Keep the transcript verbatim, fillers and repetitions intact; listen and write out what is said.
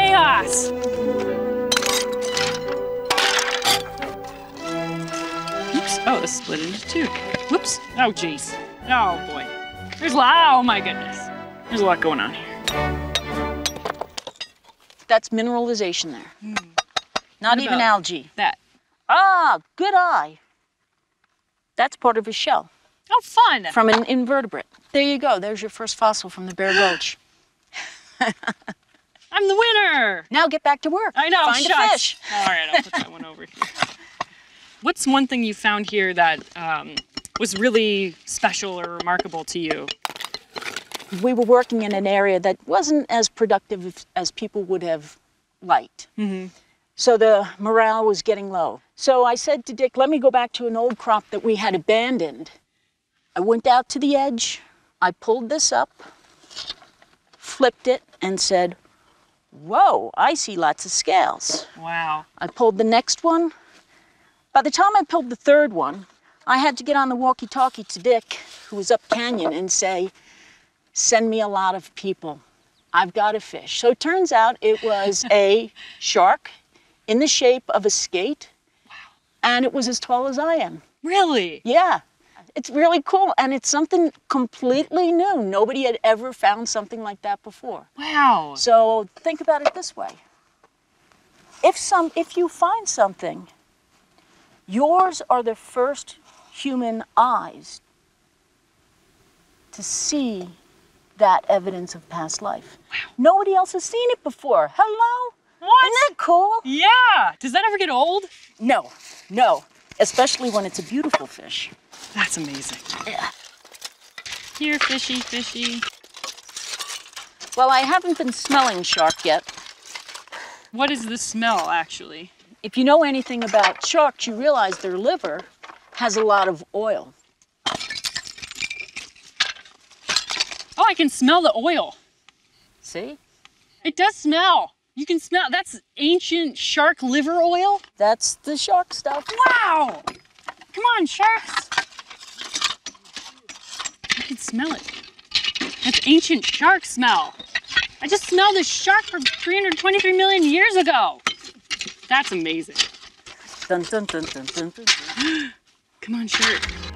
chaos. Oops, oh, it's split into two. Whoops, oh jeez. Oh boy. There's a lot, oh my goodness. There's a lot going on here. That's mineralization there. Mm. Not even algae. That. Ah, good eye. That's part of his shell. Oh, fun. From an invertebrate. There you go. There's your first fossil from the Bear Gulch. I'm the winner. Now get back to work. I know. Find shucks. a fish. All right, I'll put that one over here. What's one thing you found here that um, was really special or remarkable to you? We were working in an area that wasn't as productive as people would have liked. Mm-hmm. So the morale was getting low. So I said to Dick, let me go back to an old crop that we had abandoned. I went out to the edge, I pulled this up, flipped it, and said, whoa, I see lots of scales. Wow. I pulled the next one. By the time I pulled the third one, I had to get on the walkie-talkie to Dick, who was up canyon, and say, send me a lot of people. I've got a fish. So it turns out it was a shark in the shape of a skate. Wow. And it was as tall as I am. Really? Yeah. It's really cool. And it's something completely new. Nobody had ever found something like that before. Wow. So think about it this way. If some, if you find something, yours are the first human eyes to see that evidence of past life. Wow. Nobody else has seen it before. Hello? What? Isn't that cool? Yeah. Does that ever get old? No, no. Especially when it's a beautiful fish. That's amazing. Yeah. Here, fishy, fishy. Well, I haven't been smelling shark yet. What is the smell, actually? If you know anything about sharks, you realize their liver has a lot of oil. Oh, I can smell the oil. See? It does smell. You can smell, that's ancient shark liver oil? That's the shark stuff. Wow! Come on, sharks! I can smell it. That's ancient shark smell. I just smelled this shark from three hundred twenty-three million years ago. That's amazing. Dun, dun, dun, dun, dun, dun, dun. Come on, shark.